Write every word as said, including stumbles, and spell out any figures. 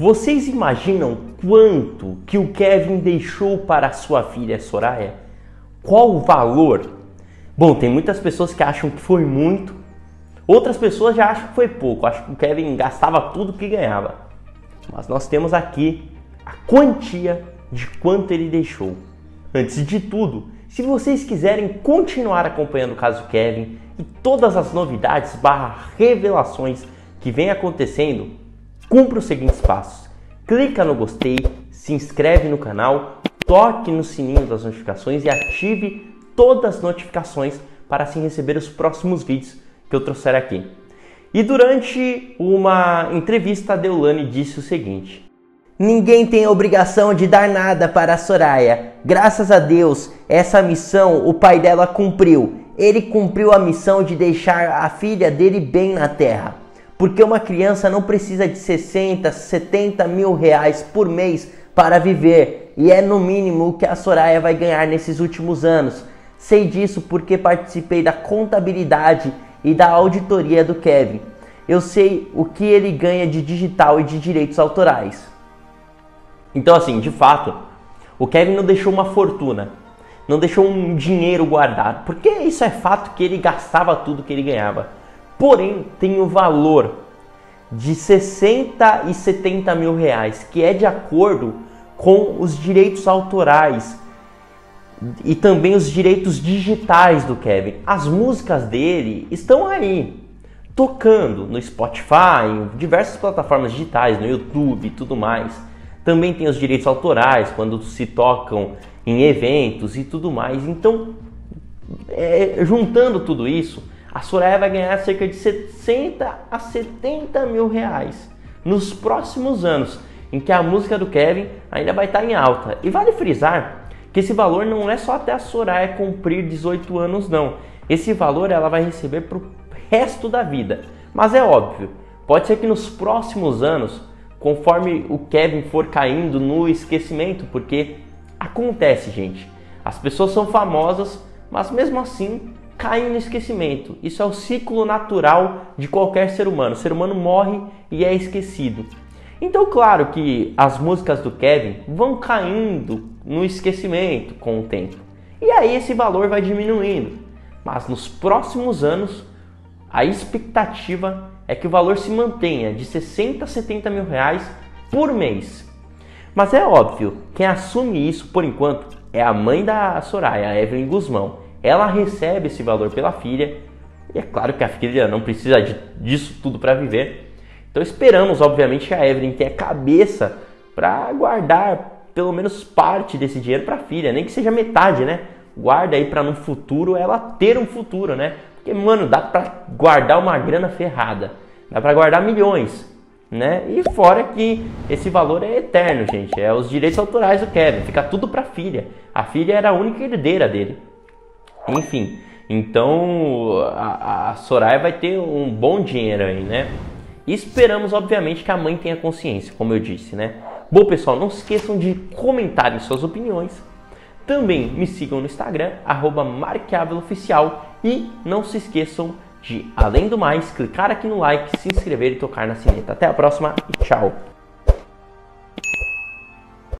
Vocês imaginam quanto que o Kevin deixou para a sua filha Soraya? Qual o valor? Bom, tem muitas pessoas que acham que foi muito, outras pessoas já acham que foi pouco, acham que o Kevin gastava tudo que ganhava. Mas nós temos aqui a quantia de quanto ele deixou. Antes de tudo, se vocês quiserem continuar acompanhando o caso Kevin e todas as novidades barra revelações que vem acontecendo, cumpra os seguintes passos. Clica no gostei, se inscreve no canal, toque no sininho das notificações e ative todas as notificações para assim receber os próximos vídeos que eu trouxer aqui. E durante uma entrevista, a Deolane disse o seguinte: ninguém tem a obrigação de dar nada para a Soraya. Graças a Deus, essa missão o pai dela cumpriu. Ele cumpriu a missão de deixar a filha dele bem na terra. Porque uma criança não precisa de sessenta, setenta mil reais por mês para viver. E é no mínimo o que a Soraya vai ganhar nesses últimos anos. Sei disso porque participei da contabilidade e da auditoria do Kevin. Eu sei o que ele ganha de digital e de direitos autorais. Então assim, de fato, o Kevin não deixou uma fortuna, não deixou um dinheiro guardado, porque isso é fato que ele gastava tudo que ele ganhava. Porém, tem o valor de sessenta e setenta mil reais, que é de acordo com os direitos autorais e também os direitos digitais do Kevin. As músicas dele estão aí, tocando no Spotify, em diversas plataformas digitais, no YouTube e tudo mais. Também tem os direitos autorais, quando se tocam em eventos e tudo mais. Então, é, juntando tudo isso, a Soraya vai ganhar cerca de sessenta a setenta mil reais nos próximos anos, em que a música do Kevin ainda vai estar em alta. E vale frisar que esse valor não é só até a Soraya cumprir dezoito anos, não. Esse valor ela vai receber para o resto da vida. Mas é óbvio, pode ser que nos próximos anos, conforme o Kevin for caindo no esquecimento, porque acontece, gente. As pessoas são famosas, mas mesmo assim caem no esquecimento. Isso é o ciclo natural de qualquer ser humano. O ser humano morre e é esquecido. Então, claro que as músicas do Kevin vão caindo no esquecimento com o tempo. E aí esse valor vai diminuindo. Mas nos próximos anos, a expectativa é que o valor se mantenha de sessenta a setenta mil reais por mês. Mas é óbvio, quem assume isso por enquanto é a mãe da Soraya, a Evelin Gusmão. Ela recebe esse valor pela filha, e é claro que a filha não precisa de, disso tudo para viver. Então esperamos, obviamente, que a Evelin tenha cabeça para guardar pelo menos parte desse dinheiro para a filha, nem que seja metade, né? Guarda aí para no futuro ela ter um futuro, né? Porque, mano, dá pra guardar uma grana ferrada. Dá pra guardar milhões, né? E fora que esse valor é eterno, gente. É os direitos autorais do Kevin. Fica tudo pra filha. A filha era a única herdeira dele. Enfim, então a, a Soraya vai ter um bom dinheiro aí, né? E esperamos, obviamente, que a mãe tenha consciência, como eu disse, né? Bom, pessoal, não se esqueçam de comentar suas opiniões. Também me sigam no Instagram, arroba MarkAvilaOficial. E não se esqueçam de, além do mais, clicar aqui no like, se inscrever e tocar na sineta. Até a próxima e tchau!